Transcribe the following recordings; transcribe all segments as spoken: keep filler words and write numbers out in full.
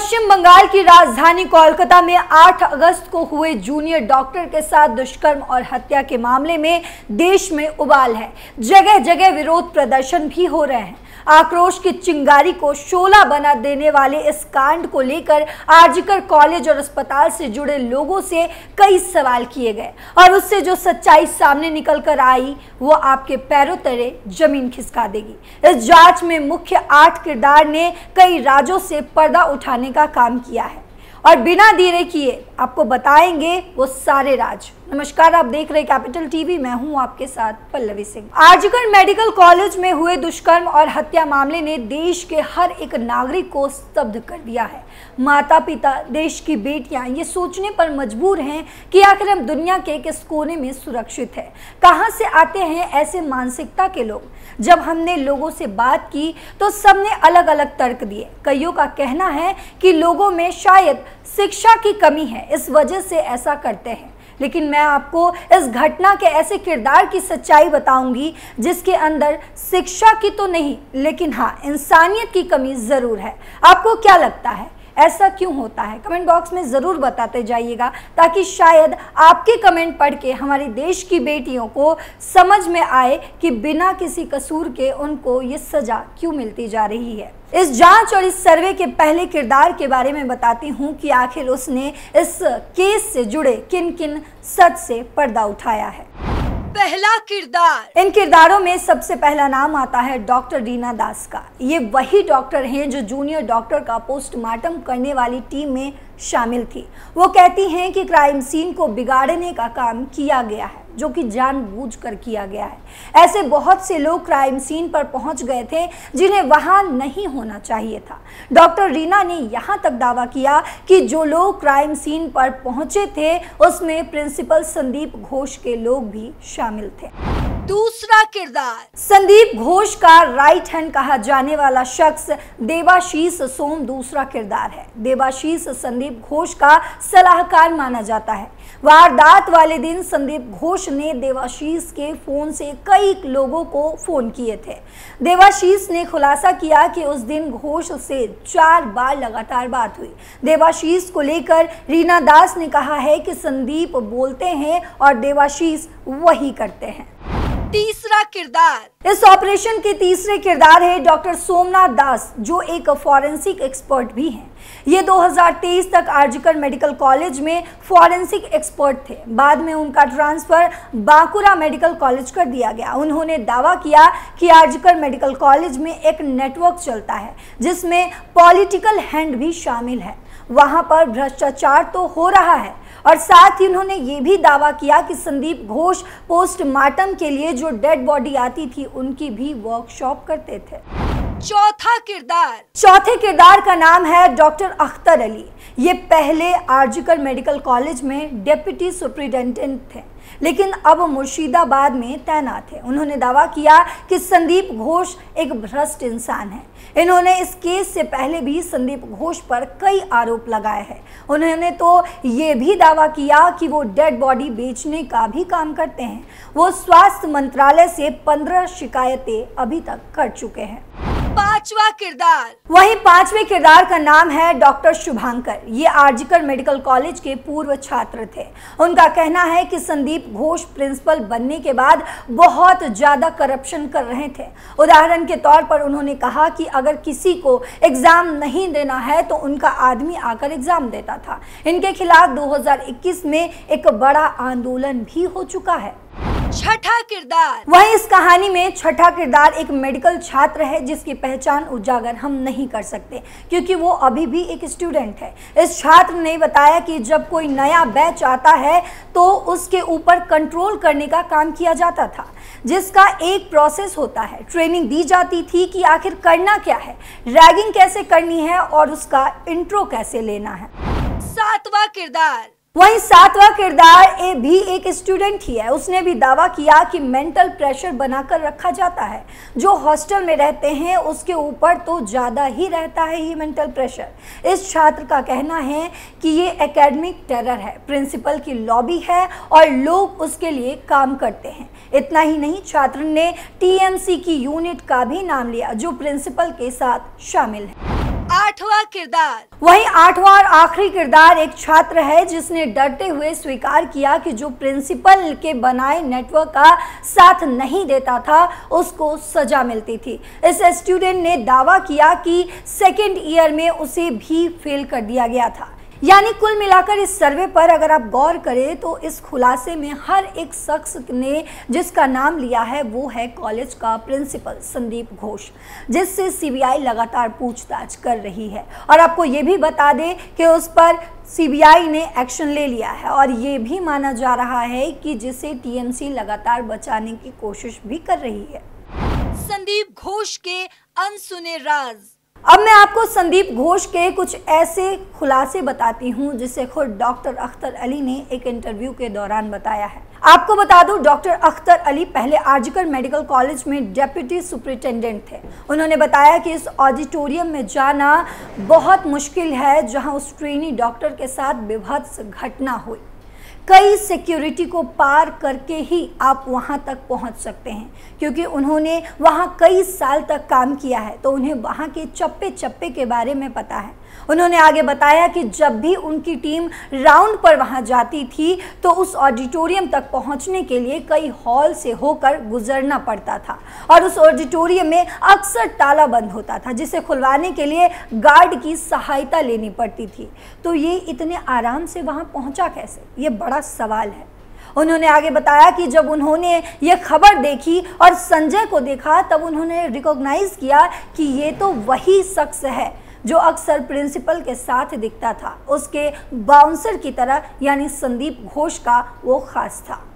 पश्चिम बंगाल की राजधानी कोलकाता में आठ अगस्त को हुए जूनियर डॉक्टर के साथ दुष्कर्म और हत्या के मामले में देश में उबाल है। जगह जगह विरोध प्रदर्शन भी हो रहे हैं। आक्रोश की चिंगारी को शोला बना देने वाले इस कांड को लेकर आरजी कर कॉलेज और अस्पताल से जुड़े लोगों से कई सवाल किए गए और उससे जो सच्चाई सामने निकल कर आई वो आपके पैरों तले जमीन खिसका देगी। इस जांच में मुख्य आठ किरदार ने कई राज्यों से पर्दा उठाने का काम किया है और बिना देरी किए आपको बताएंगे वो सारे राज। नमस्कार, आप देख रहे हैं कैपिटल टीवी, मैं हूं आपके साथ Pallavi Singh. RG Kar medical college में हुए दुष्कर्म और हत्या मामले ने देश के हर एक नागरिक को स्तब्ध कर दिया है। माता पिता, देश की बेटियां ये सोचने पर मजबूर हैं कि आखिर हम दुनिया के किस कोने में सुरक्षित है। कहां से आते हैं ऐसे मानसिकता के लोग? जब हमने लोगों से बात की तो सबने अलग अलग तर्क दिए। कईयों का कहना है कि लोगों में शायद शिक्षा की कमी है, इस वजह से ऐसा करते हैं। लेकिन मैं आपको इस घटना के ऐसे किरदार की सच्चाई बताऊंगी जिसके अंदर शिक्षा की तो नहीं, लेकिन हाँ, इंसानियत की कमी ज़रूर है। आपको क्या लगता है, ऐसा क्यों होता है? कमेंट बॉक्स में ज़रूर बताते जाइएगा ताकि शायद आपके कमेंट पढ़ के हमारे देश की बेटियों को समझ में आए कि बिना किसी कसूर के उनको ये सज़ा क्यों मिलती जा रही है। इस जांच और इस सर्वे के पहले किरदार के बारे में बताती हूं कि आखिर उसने इस केस से जुड़े किन किन सच से पर्दा उठाया है। पहला किरदार। इन किरदारों में सबसे पहला नाम आता है डॉक्टर रीना दास का। ये वही डॉक्टर हैं जो जूनियर डॉक्टर का पोस्टमार्टम करने वाली टीम में शामिल थी। वो कहती हैं कि क्राइम सीन को बिगाड़ने का काम किया गया है जो कि जानबूझकर किया गया है। ऐसे बहुत से लोग क्राइम सीन पर पहुंच गए थे जिन्हें वहां नहीं होना चाहिए था। डॉक्टर रीना ने यहां तक दावा किया कि जो लोग क्राइम सीन पर पहुंचे थे उसमें प्रिंसिपल संदीप घोष के लोग भी शामिल थे। दूसरा किरदार। संदीप घोष का राइट हैंड कहा जाने वाला शख्स देवाशीष सोम दूसरा किरदार है। देवाशीष संदीप घोष का सलाहकार माना जाता है। वारदात वाले दिन संदीप घोष ने देवाशीष के फोन से कई लोगों को फोन किए थे। देवाशीष ने खुलासा किया कि उस दिन घोष से चार बार लगातार बात हुई। देवाशीष को लेकर रीना दास ने कहा है कि संदीप बोलते हैं और देवाशीष वही करते हैं। तीसरा किरदार। इस ऑपरेशन के तीसरे किरदार है डॉक्टर सोमनाथ दास, जो एक फॉरेंसिक एक्सपर्ट भी हैं। ये दो हज़ार तेईस तक आरजी कर मेडिकल कॉलेज में फॉरेंसिक एक्सपर्ट थे। बाद में उनका ट्रांसफर बाकुरा मेडिकल कॉलेज कर दिया गया। उन्होंने दावा किया कि आरजी कर मेडिकल कॉलेज में एक नेटवर्क चलता है जिसमें पॉलिटिकल हैंड भी शामिल है। वहाँ पर भ्रष्टाचार तो हो रहा है और साथ ही उन्होंने ये भी दावा किया कि संदीप घोष पोस्टमार्टम के लिए जो डेड बॉडी आती थी उनकी भी वर्कशॉप करते थे। चौथा किरदार। चौथे किरदार का नाम है डॉक्टर अख्तर अली। ये पहले आरजी कर मेडिकल कॉलेज में डेप्यूटी सुप्रिटेंडेंट थे लेकिन अब मुर्शिदाबाद में तैनात है। उन्होंने दावा किया कि संदीप घोष एक भ्रष्ट इंसान है। इन्होंने इस केस से पहले भी संदीप घोष पर कई आरोप लगाए हैं। उन्होंने तो ये भी दावा किया कि वो डेड बॉडी बेचने का भी काम करते हैं। वो स्वास्थ्य मंत्रालय से पंद्रह शिकायतें अभी तक कर चुके हैं। पांचवा किरदार। वहीं पांचवें किरदार का नाम है डॉक्टर शुभांकर। ये आरजी कर मेडिकल कॉलेज के पूर्व छात्र थे। उनका कहना है कि संदीप घोष प्रिंसिपल बनने के बाद बहुत ज़्यादा करप्शन कर रहे थे। उदाहरण के तौर पर उन्होंने कहा कि अगर किसी को एग्ज़ाम नहीं देना है तो उनका आदमी आकर एग्ज़ाम देता था। इनके खिलाफ दो हज़ार इक्कीस में एक बड़ा आंदोलन भी हो चुका है। छठा किरदार। वहीं इस कहानी में छठा किरदार एक मेडिकल छात्र है जिसकी पहचान उजागर हम नहीं कर सकते क्योंकि वो अभी भी एक स्टूडेंट है। इस छात्र ने बताया कि जब कोई नया बैच आता है तो उसके ऊपर कंट्रोल करने का काम किया जाता था जिसका एक प्रोसेस होता है। ट्रेनिंग दी जाती थी कि आखिर करना क्या है, रैगिंग कैसे करनी है और उसका इंट्रो कैसे लेना है। सातवां किरदार। वहीं सातवां किरदार ए भी एक स्टूडेंट ही है। उसने भी दावा किया कि मेंटल प्रेशर बनाकर रखा जाता है। जो हॉस्टल में रहते हैं उसके ऊपर तो ज़्यादा ही रहता है ये मेंटल प्रेशर। इस छात्र का कहना है कि ये एकेडमिक टेरर है, प्रिंसिपल की लॉबी है और लोग उसके लिए काम करते हैं। इतना ही नहीं, छात्र ने टी एम सी की यूनिट का भी नाम लिया जो प्रिंसिपल के साथ शामिल है। आठवां किरदार। वहीं आठवां और आखिरी किरदार एक छात्र है जिसने डरते हुए स्वीकार किया कि जो प्रिंसिपल के बनाए नेटवर्क का साथ नहीं देता था उसको सजा मिलती थी। इस स्टूडेंट ने दावा किया कि सेकेंड ईयर में उसे भी फेल कर दिया गया था। यानी कुल मिलाकर इस सर्वे पर अगर आप गौर करें तो इस खुलासे में हर एक शख्स ने जिसका नाम लिया है वो है कॉलेज का प्रिंसिपल संदीप घोष, जिससे सीबीआई लगातार पूछताछ कर रही है। और आपको ये भी बता दें कि उस पर सीबीआई ने एक्शन ले लिया है और ये भी माना जा रहा है कि जिसे टीएमसी लगातार बचाने की कोशिश भी कर रही है। संदीप घोष के अनसुने राज। अब मैं आपको संदीप घोष के कुछ ऐसे खुलासे बताती हूं जिसे खुद डॉक्टर अख्तर अली ने एक इंटरव्यू के दौरान बताया है। आपको बता दूं, डॉक्टर अख्तर अली पहले आरजी कर मेडिकल कॉलेज में डेप्यूटी सुपरिटेंडेंट थे। उन्होंने बताया कि इस ऑडिटोरियम में जाना बहुत मुश्किल है जहां उस ट्रेनी डॉक्टर के साथ बेभत्स घटना हुई। कई सिक्योरिटी को पार करके ही आप वहां तक पहुंच सकते हैं, क्योंकि उन्होंने वहां कई साल तक काम किया है तो उन्हें वहां के चप्पे चप्पे के बारे में पता है। उन्होंने आगे बताया कि जब भी उनकी टीम राउंड पर वहां जाती थी तो उस ऑडिटोरियम तक पहुंचने के लिए कई हॉल से होकर गुजरना पड़ता था और उस ऑडिटोरियम में अक्सर ताला बंद होता था जिसे खुलवाने के लिए गार्ड की सहायता लेनी पड़ती थी। तो ये इतने आराम से वहाँ पहुँचा कैसे, ये बड़ा सवाल है। उन्होंने आगे बताया कि जब उन्होंने ये खबर देखी और संजय को देखा तब उन्होंने रिकॉग्नाइज किया कि ये तो वही शख्स है जो अक्सर प्रिंसिपल के साथ दिखता था, उसके बाउंसर की तरह, यानी संदीप घोष का वो खास था।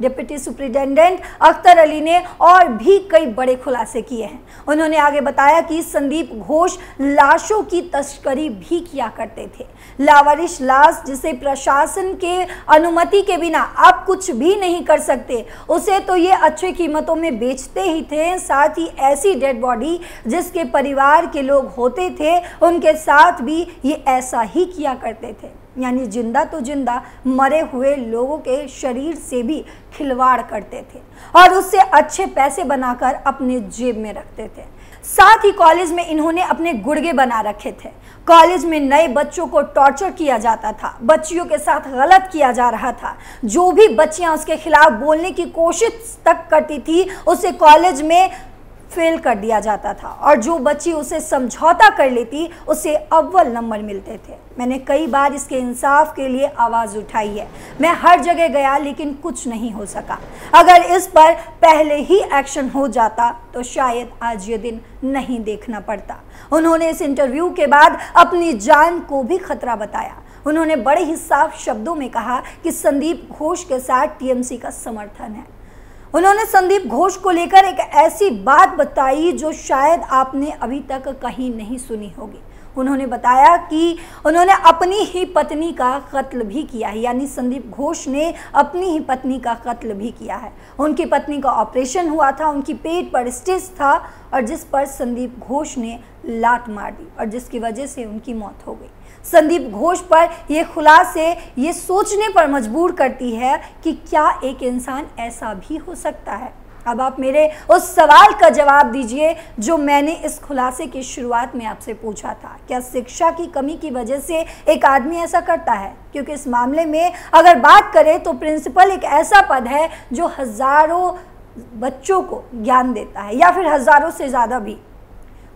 डिप्टी सुपरिटेंडेंट अख्तर अली ने और भी कई बड़े खुलासे किए हैं। उन्होंने आगे बताया कि संदीप घोष लाशों की तस्करी भी किया करते थे। लावारिश लाश जिसे प्रशासन के अनुमति के बिना आप कुछ भी नहीं कर सकते, उसे तो ये अच्छे कीमतों में बेचते ही थे। साथ ही ऐसी डेड बॉडी जिसके परिवार के लोग होते थे उनके साथ भी ये ऐसा ही किया करते थे, यानी जिंदा तो जिंदा मरे हुए लोगों के शरीर से भी खिलवाड़ करते थे और उससे अच्छे पैसे बनाकर अपने जेब में रखते थे। साथ ही कॉलेज में इन्होंने अपने गुर्गे बना रखे थे। कॉलेज में नए बच्चों को टॉर्चर किया जाता था, बच्चियों के साथ गलत किया जा रहा था। जो भी बच्चियां उसके खिलाफ बोलने की कोशिश तक करती थी उसे कॉलेज में फेल कर दिया जाता था और जो बच्ची उसे समझौता कर लेती उसे अव्वल नंबर मिलते थे। मैंने कई बार इसके इंसाफ के लिए आवाज़ उठाई है, मैं हर जगह गया लेकिन कुछ नहीं हो सका। अगर इस पर पहले ही एक्शन हो जाता तो शायद आज ये दिन नहीं देखना पड़ता। उन्होंने इस इंटरव्यू के बाद अपनी जान को भी खतरा बताया। उन्होंने बड़े ही साफ शब्दों में कहा कि संदीप घोष के साथ टीएमसी का समर्थन है। उन्होंने संदीप घोष को लेकर एक ऐसी बात बताई जो शायद आपने अभी तक कहीं नहीं सुनी होगी। उन्होंने बताया कि उन्होंने अपनी ही पत्नी का कत्ल भी किया है, यानी संदीप घोष ने अपनी ही पत्नी का कत्ल भी किया है। उनकी पत्नी का ऑपरेशन हुआ था, उनकी पेट पर स्टिच था और जिस पर संदीप घोष ने लात मार दी और जिसकी वजह से उनकी मौत हो गई। संदीप घोष पर यह खुलासे ये सोचने पर मजबूर करती है कि क्या एक इंसान ऐसा भी हो सकता है। अब आप मेरे उस सवाल का जवाब दीजिए जो मैंने इस खुलासे की शुरुआत में आपसे पूछा था, क्या शिक्षा की कमी की वजह से एक आदमी ऐसा करता है? क्योंकि इस मामले में अगर बात करें तो प्रिंसिपल एक ऐसा पद है जो हज़ारों बच्चों को ज्ञान देता है, या फिर हज़ारों से ज़्यादा भी,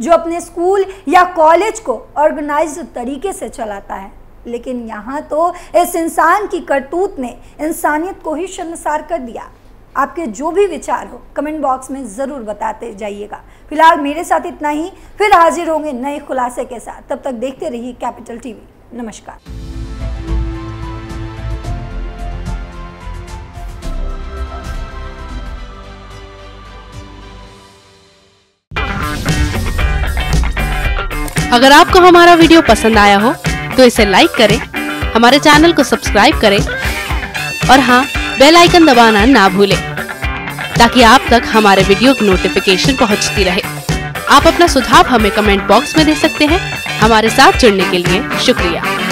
जो अपने स्कूल या कॉलेज को ऑर्गेनाइज्ड तरीके से चलाता है। लेकिन यहाँ तो इस इंसान की करतूत ने इंसानियत को ही शर्मसार कर दिया। आपके जो भी विचार हो कमेंट बॉक्स में ज़रूर बताते जाइएगा। फिलहाल मेरे साथ इतना ही, फिर हाजिर होंगे नए खुलासे के साथ। तब तक देखते रहिए कैपिटल टीवी। नमस्कार। अगर आपको हमारा वीडियो पसंद आया हो तो इसे लाइक करें, हमारे चैनल को सब्सक्राइब करें और हाँ, बेल आइकन दबाना ना भूलें ताकि आप तक हमारे वीडियो की नोटिफिकेशन पहुंचती रहे। आप अपना सुझाव हमें कमेंट बॉक्स में दे सकते हैं। हमारे साथ जुड़ने के लिए शुक्रिया।